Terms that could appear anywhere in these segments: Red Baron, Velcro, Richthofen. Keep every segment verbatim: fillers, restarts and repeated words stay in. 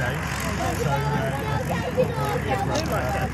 Thursday. So, uh, yeah.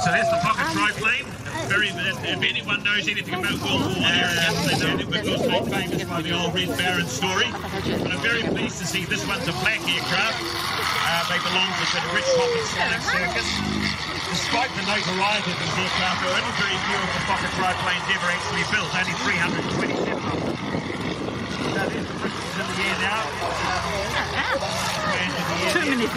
So that's the pocket triplane. Very, if anyone knows anything about World War One, they know that we're so famous by the old Red Baron story. But I'm very pleased to see this one's a black aircraft. Uh, they belong to the Richthofen circus. Despite the notoriety that these aircraft are in, very few of the pocket triplanes ever actually built, only three hundred twenty-seven of them. So there's the British in the air now. And in the air now.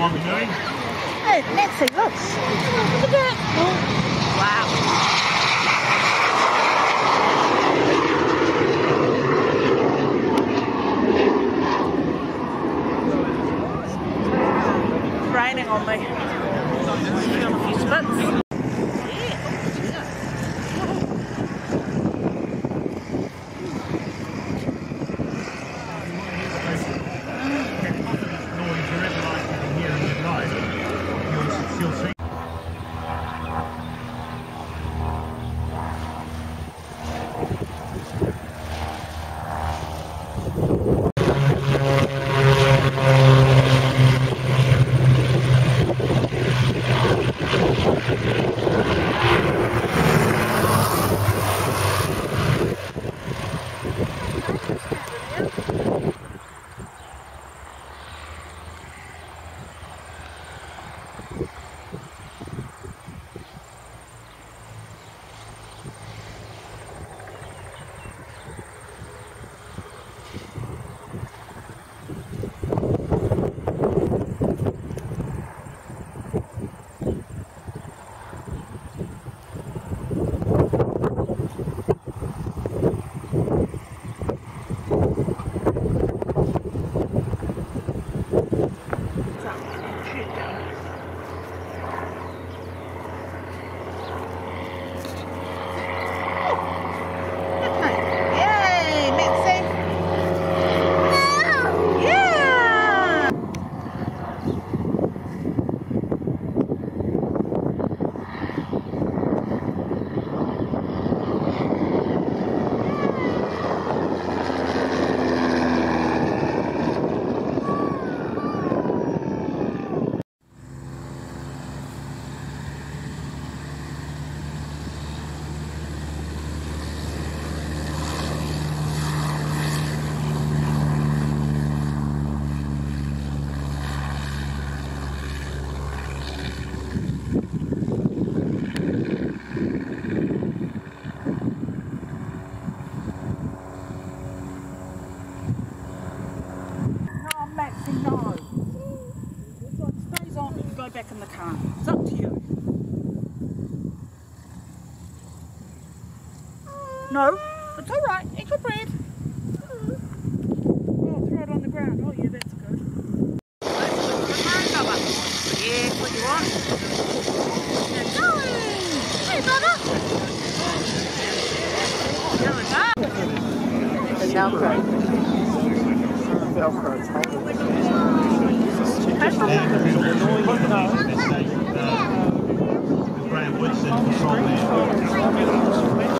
What are we doing? Oh, let's see, look. Look at that. Wow. Thank you. See, no. It stays on, you can go back in the car. It's up to you. No, it's all right. Eat your bread. Oh, throw it on the ground. Oh, yeah, that's good. Yeah, what you want. It's going. Hey, brother. The Velcro. Velcro. It's holding it.